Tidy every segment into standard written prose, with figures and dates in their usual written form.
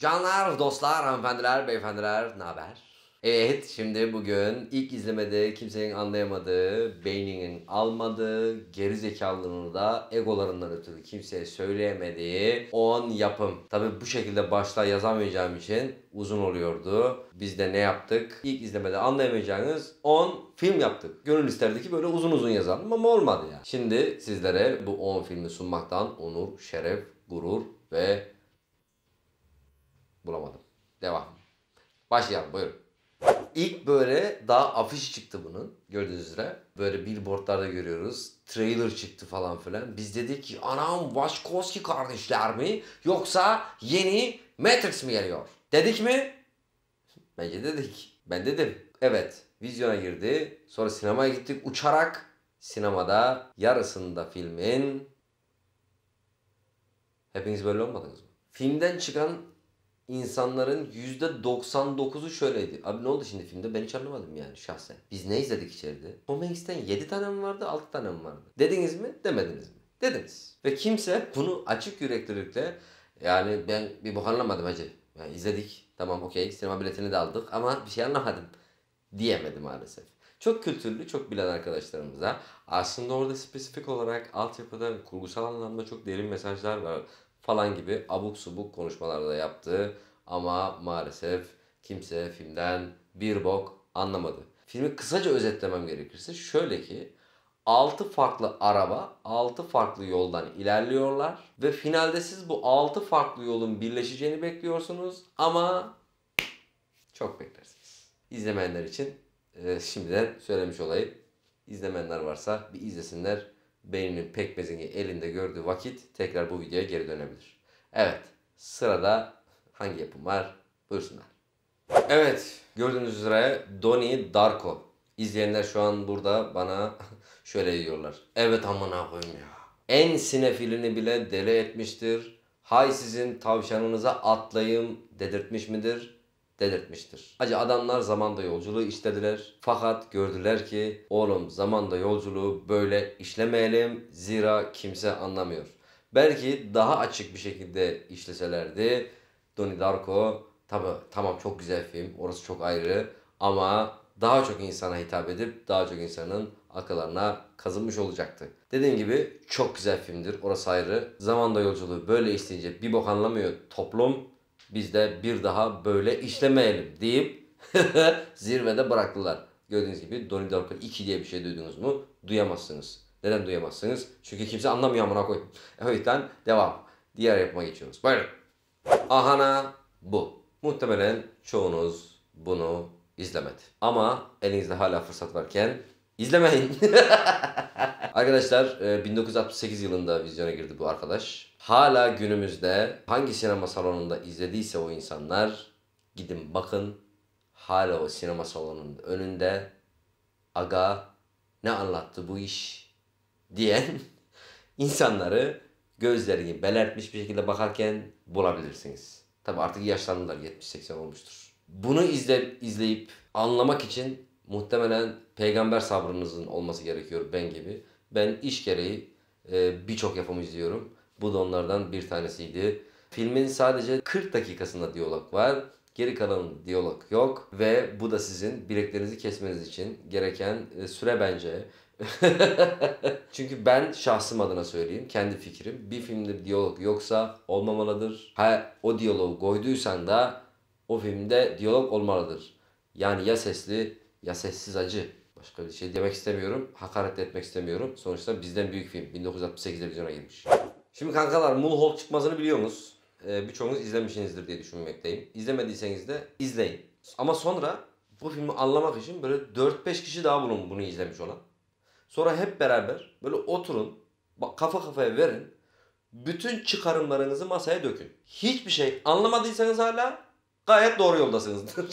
Canlar, dostlar, hanımefendiler, beyefendiler, naber? Evet, şimdi bugün ilk izlemede kimsenin anlayamadığı, beyninin almadığı, geri zekalılığını da egolarından ötürü kimseye söyleyemediği 10 yapım. Tabii bu şekilde başta yazamayacağım için uzun oluyordu. Biz de ne yaptık? İlk izlemede anlayamayacağınız 10 film yaptık. Gönül isterdi ki böyle uzun uzun yazalım ama olmadı ya. Şimdi sizlere bu 10 filmi sunmaktan onur, şeref, gurur ve bulamadım. Devam. Başlayalım, buyurun. İlk böyle daha afiş çıktı bunun, gördüğünüz üzere. Böyle billboardlarda görüyoruz. Trailer çıktı falan filan. Biz dedik ki anam Wachowski kardeşler mi? Yoksa yeni Matrix mi geliyor? Dedik mi? Bence dedik. Ben dedim. Evet. Vizyona girdi. Sonra sinemaya gittik uçarak. Sinemada yarısında filmin... Hepiniz böyle olmadınız mı? Filmden çıkan İnsanların %99'u şöyleydi. Abi ne oldu şimdi filmde? Ben hiç anlamadım yani şahsen. Biz ne izledik içeride? Tom Hanks'ten 7 tane mi vardı, 6 tane mi vardı? Dediniz mi? Demediniz mi? Dediniz. Ve kimse bunu açık yüreklilikle yani ben bir bok anlamadım hacı. Yani izledik. Tamam okey. Sinema biletini de aldık ama bir şey anlamadım diyemedim maalesef. Çok kültürlü, çok bilen arkadaşlarımıza aslında orada spesifik olarak altyapıda kurgusal anlamda çok derin mesajlar var falan gibi abuk subuk konuşmalarda yaptı ama maalesef kimse filmden bir bok anlamadı. Filmi kısaca özetlemem gerekirse şöyle ki 6 farklı araba 6 farklı yoldan ilerliyorlar ve finalde siz bu 6 farklı yolun birleşeceğini bekliyorsunuz ama çok beklersiniz. İzlemeyenler için şimdiden söylemiş olayım. İzlemeyenler varsa bir izlesinler. Beyninin pekmezini elinde gördüğü vakit tekrar bu videoya geri dönebilir. Evet, sırada hangi yapım var? Buyursunlar. Evet, gördüğünüz üzere Donnie Darko. İzleyenler şu an burada bana şöyle diyorlar. Evet amına koyayım ya. En sinefilini bile deli etmiştir. Hay sizin tavşanınıza atlayayım dedirtmiş midir? Dedirtmiştir. Hacı adamlar zamanda yolculuğu işlediler. Fakat gördüler ki oğlum zamanda yolculuğu böyle işlemeyelim. Zira kimse anlamıyor. Belki daha açık bir şekilde işleselerdi. Donnie Darko tabi tamam çok güzel film. Orası çok ayrı. Ama daha çok insana hitap edip daha çok insanın akıllarına kazınmış olacaktı. Dediğim gibi çok güzel filmdir. Orası ayrı. Zamanda yolculuğu böyle işleyince bir bok anlamıyor toplum. Biz de bir daha böyle işlemeyelim deyip zirvede bıraktılar. Gördüğünüz gibi Donnie Darko 2 diye bir şey duydunuz mu? Duyamazsınız. Neden duyamazsınız? Çünkü kimse anlamıyor amına koy. O yüzden devam. Diğer yapıma geçiyoruz. Buyurun. Ahana bu. Muhtemelen çoğunuz bunu izlemedi. Ama elinizde hala fırsat varken izlemeyin. Arkadaşlar 1968 yılında vizyona girdi bu arkadaş. Hala günümüzde hangi sinema salonunda izlediyse o insanlar gidin bakın hala o sinema salonunun önünde aga ne anlattı bu iş diyen insanları gözlerini belertmiş bir şekilde bakarken bulabilirsiniz. Tabi artık yaşlandılar 70-80 olmuştur. Bunu izleyip anlamak için muhtemelen peygamber sabrınızın olması gerekiyor ben gibi. Ben iş gereği birçok yapım izliyorum. Bu da onlardan bir tanesiydi. Filmin sadece 40 dakikasında diyalog var. Geri kalan diyalog yok. Ve bu da sizin bileklerinizi kesmeniz için gereken süre bence. Çünkü ben şahsım adına söyleyeyim. Kendi fikrim. Bir filmde diyalog yoksa olmamalıdır. Ha, o diyaloğu koyduysan da o filmde diyalog olmalıdır. Yani ya sesli ya sessiz acı. Başka bir şey demek istemiyorum. Hakaret etmek istemiyorum. Sonuçta bizden büyük film. 1968'de vizyona girmiş. Şimdi kankalar Mulholland çıkmasını biliyorsunuz. Birçoğunuz izlemişsinizdir diye düşünmekteyim. İzlemediyseniz de izleyin. Ama sonra bu filmi anlamak için böyle 4-5 kişi daha bulun bunu izlemiş olan. Sonra hep beraber böyle oturun. Bak kafa kafaya verin. Bütün çıkarımlarınızı masaya dökün. Hiçbir şey anlamadıysanız hala gayet doğru yoldasınızdır.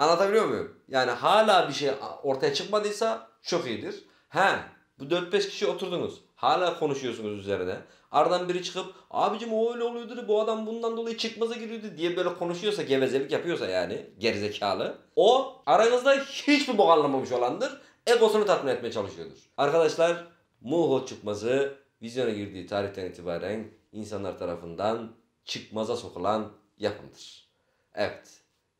Anlatabiliyor muyum? Yani hala bir şey ortaya çıkmadıysa çok iyidir. He, bu 4-5 kişi oturdunuz. Hala konuşuyorsunuz üzerine. Aradan biri çıkıp abicim o öyle oluyordu bu adam bundan dolayı çıkmaza giriyordu diye böyle konuşuyorsa gevezelik yapıyorsa yani gerizekalı. O aranızda hiçbir bok anlamamış olandır. egosunu tatmin etmeye çalışıyordur. Arkadaşlar, Mulholland çıkmazı vizyona girdiği tarihten itibaren insanlar tarafından çıkmaza sokulan yapımdır. Evet,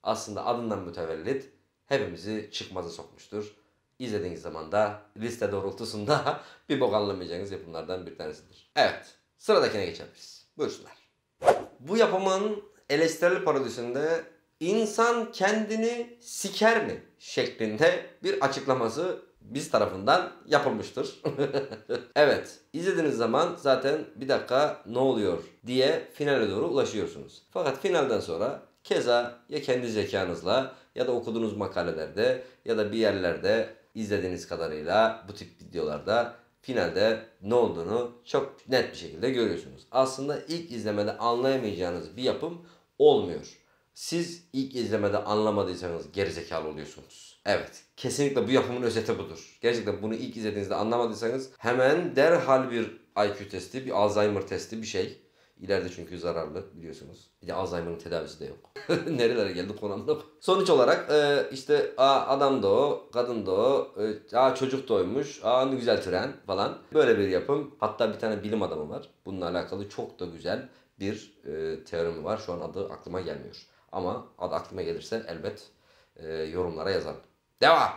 aslında adından mütevellit hepimizi çıkmaza sokmuştur. İzlediğiniz zaman da liste doğrultusunda bir bok anlamayacağınız yapımlardan bir tanesidir. Evet, sıradakine geçebiliriz. Buyursunlar. Bu yapımın eleştirel parodisinde "İnsan kendini siker mi?" şeklinde bir açıklaması biz tarafından yapılmıştır. Evet, izlediğiniz zaman zaten "bir dakika, ne oluyor?" diye finale doğru ulaşıyorsunuz. Fakat finalden sonra keza ya kendi zekanızla ya da okuduğunuz makalelerde ya da bir yerlerde izlediğiniz kadarıyla bu tip videolarda finalde ne olduğunu çok net bir şekilde görüyorsunuz. Aslında ilk izlemede anlayamayacağınız bir yapım olmuyor. Siz ilk izlemede anlamadıysanız gerizekalı oluyorsunuz. Evet, kesinlikle bu yapımın özeti budur. Gerçekten bunu ilk izlediğinizde anlamadıysanız hemen derhal bir IQ testi, bir Alzheimer testi bir şey. İleride çünkü zararlı, biliyorsunuz. Bir de Alzheimer'ın tedavisi de yok. Nerelere geldi konumda. Sonuç olarak işte adam da o, kadın da o, çocuk doymuş, ne güzel tren falan. Böyle bir yapım. Hatta bir tane bilim adamı var. Bununla alakalı çok da güzel bir teorimi var. Şu an adı aklıma gelmiyor. Ama adı aklıma gelirse elbet yorumlara yazarım. Devam!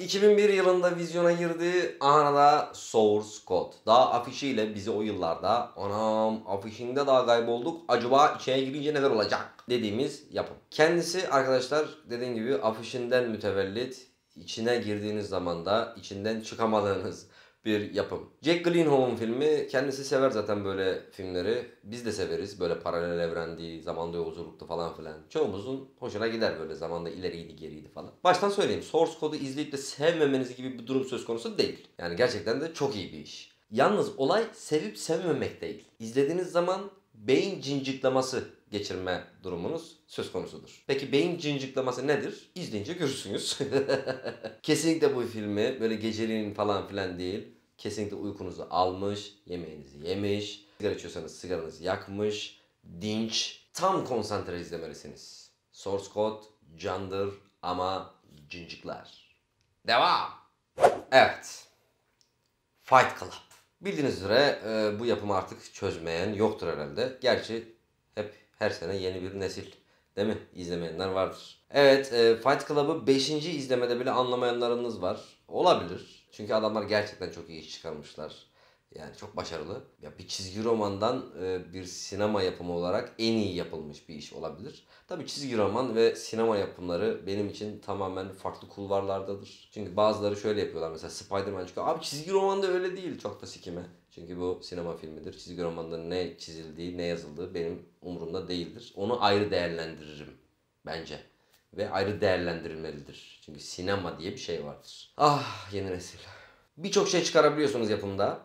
2001 yılında vizyona girdi. Aha da Source Code. Daha afişiyle bizi o yıllarda "anam afişinde daha kaybolduk, acaba içine girince neler olacak" dediğimiz yapım. Kendisi arkadaşlar dediğim gibi afişinden mütevellit, içine girdiğiniz zaman da içinden çıkamadığınız bir yapım. Jack Gyllenhaal'ın filmi, kendisi sever zaten böyle filmleri. Biz de severiz böyle paralel evrendi, zamanda yolculuktu falan filan. Çoğumuzun hoşuna gider böyle zamanda ileriydi geriydi falan. Baştan söyleyeyim, Source Code'u izleyip de sevmemeniz gibi bir durum söz konusu değil. Yani gerçekten de çok iyi bir iş. Yalnız olay sevip sevmemek değil. İzlediğiniz zaman beyin cinciklaması geçirme durumunuz söz konusudur. Peki beyin cinciklaması nedir? İzleyince görürsünüz. Kesinlikle bu filmi böyle geceliğin falan filan değil. Kesinlikle uykunuzu almış, yemeğinizi yemiş, sigara içiyorsanız sigaranızı yakmış, dinç, tam konsantre izlemelisiniz. Source Code candır ama cincikler. Devam! Evet. Fight Club. Bildiğiniz üzere bu yapımı artık çözmeyen yoktur herhalde. Gerçi hep her sene yeni bir nesil, değil mi? İzlemeyenler vardır. Evet, Fight Club'ı 5. izlemede bile anlamayanlarınız var. Olabilir. Çünkü adamlar gerçekten çok iyi iş çıkarmışlar. Yani çok başarılı. Ya bir çizgi romandan bir sinema yapımı olarak en iyi yapılmış bir iş olabilir. Tabii çizgi roman ve sinema yapımları benim için tamamen farklı kulvarlardadır. Çünkü bazıları şöyle yapıyorlar. Mesela Spider-Man çıkıyor. Abi çizgi romanda öyle değil. Çok da sikime. Çünkü bu sinema filmidir. Çizgi romanda ne çizildiği, ne yazıldığı benim umurumda değildir. Onu ayrı değerlendiririm bence. Ve ayrı değerlendirilmelidir. Çünkü sinema diye bir şey vardır. Ah, yeni nesil. Birçok şey çıkarabiliyorsunuz yapımda.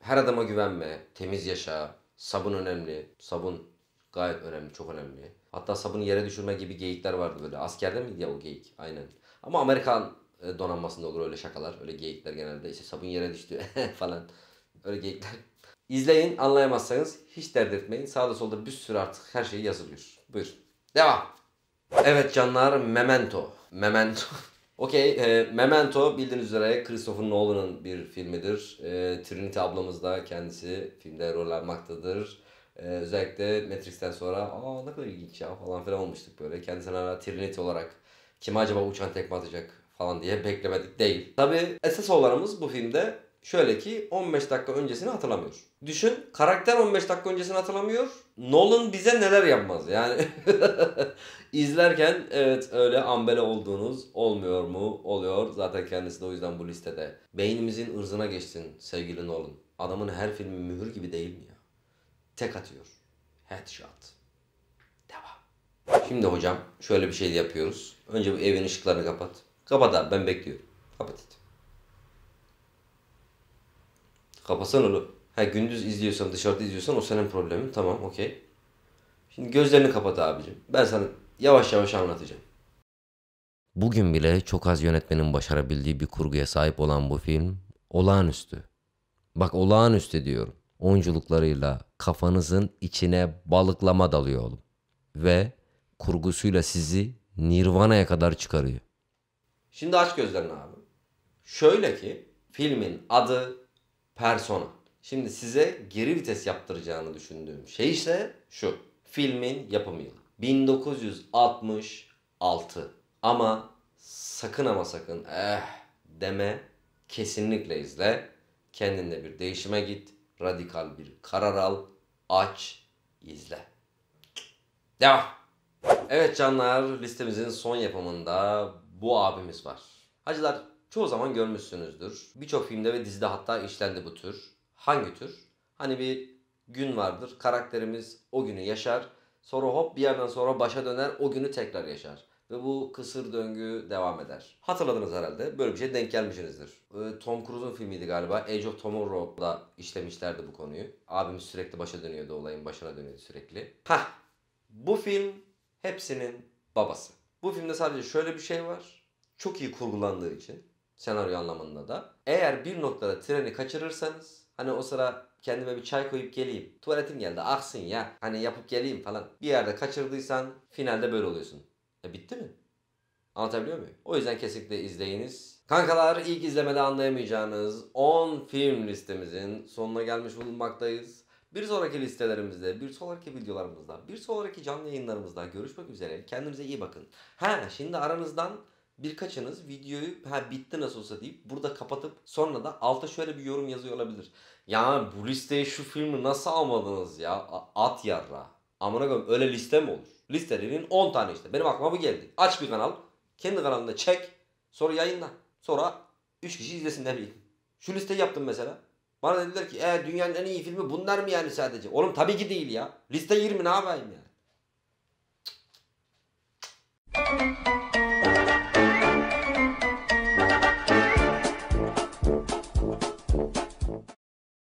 Her adama güvenme, temiz yaşa, sabun önemli, sabun gayet önemli, çok önemli. Hatta sabunu yere düşürme gibi geyikler vardı böyle. Askerde miydi ya o geyik? Aynen. Ama Amerikan donanmasında olur öyle şakalar, öyle geyikler genelde. İşte sabun yere düştü falan, öyle geyikler. İzleyin, anlayamazsanız hiç dert etmeyin. Sağda solda bir sürü artık her şey yazılıyor. Buyurun. Devam. Evet canlar, Memento. Memento. Okey, Memento bildiğiniz üzere Christopher Nolan'ın bir filmidir. Trinity ablamız da kendisi filmde rol almaktadır. Özellikle Matrix'ten sonra "aa ne kadar ilginç ya" falan filan olmuştuk böyle. Kendisine hala Trinity olarak "kim acaba uçan tekme atacak" falan diye beklemedik değil. Tabi esas olanımız bu filmde şöyle ki 15 dakika öncesini hatırlamıyor. Düşün, karakter 15 dakika öncesini hatırlamıyor. Nolan bize neler yapmaz yani. İzlerken evet öyle ambele olduğunuz olmuyor mu? Oluyor. Zaten kendisi de o yüzden bu listede. Beynimizin ırzına geçsin sevgili Nolan. Adamın her filmi mühür gibi değil mi ya? Tek atıyor. Headshot. Devam. Şimdi hocam şöyle bir şey yapıyoruz. Önce bu evin ışıklarını kapat. Kapat abi, ben bekliyorum. Kapat et. Kapasana oğlum. Ha, gündüz izliyorsan, dışarıda izliyorsan o senin problemin. Tamam, okey. Şimdi gözlerini kapat abicim. Ben sana yavaş yavaş anlatacağım. Bugün bile çok az yönetmenin başarabildiği bir kurguya sahip olan bu film olağanüstü. Bak olağanüstü diyorum. Oyunculuklarıyla kafanızın içine balıklama dalıyor oğlum. Ve kurgusuyla sizi Nirvana'ya kadar çıkarıyor. Şimdi aç gözlerini abi. Şöyle ki filmin adı Persona. Şimdi size geri vites yaptıracağını düşündüğüm şey ise şu. Filmin yapım yılı 1966. Ama sakın ama sakın deme. Kesinlikle izle. Kendinde bir değişime git. Radikal bir karar al. Aç, izle. Devam. Evet canlar, listemizin son yapımında bu abimiz var. Hacılar, çoğu zaman görmüşsünüzdür. Birçok filmde ve dizide hatta işlendi bu tür. Hangi tür? Hani bir gün vardır. Karakterimiz o günü yaşar. Sonra hop bir yerden sonra başa döner. O günü tekrar yaşar. Ve bu kısır döngü devam eder. Hatırladınız herhalde. Böyle bir şeye denk gelmişsinizdir. Tom Cruise'un filmiydi galiba. Age of Tomorrow'da işlemişlerdi bu konuyu. Abimiz sürekli başa dönüyordu. Olayın başına dönüyordu sürekli. Bu film hepsinin babası. Bu filmde sadece şöyle bir şey var. Çok iyi kurgulandığı için. Senaryo anlamında da. Eğer bir noktada treni kaçırırsanız. Hani o sıra kendime bir çay koyup geleyim. Tuvaletim geldi aksın ya. Hani yapıp geleyim falan. Bir yerde kaçırdıysan finalde böyle oluyorsun. Bitti mi? Anlatabiliyor muyum? O yüzden kesinlikle izleyiniz. Kankalar, ilk izlemede anlayamayacağınız 10 film listemizin sonuna gelmiş bulunmaktayız. Bir sonraki listelerimizde, bir sonraki videolarımızda, bir sonraki canlı yayınlarımızda görüşmek üzere. Kendinize iyi bakın. Şimdi aranızdan birkaçınız videoyu bitti nasıl olsa deyip burada kapatıp sonra da alta şöyle bir yorum yazıyor olabilir. Ya bu listeye şu filmi nasıl almadınız ya? At yarra. Amına koyayım, öyle liste mi olur? Listelerinin 10 tane işte. Benim aklıma bu geldi. Aç bir kanal. Kendi kanalında çek. Sonra yayınla. Sonra 3 kişi izlesin ne bileyim. Şu listeyi yaptım mesela. Bana dediler ki dünyanın en iyi filmi bunlar mı yani sadece? Oğlum tabii ki değil ya. Liste 20 ne yapayım yani?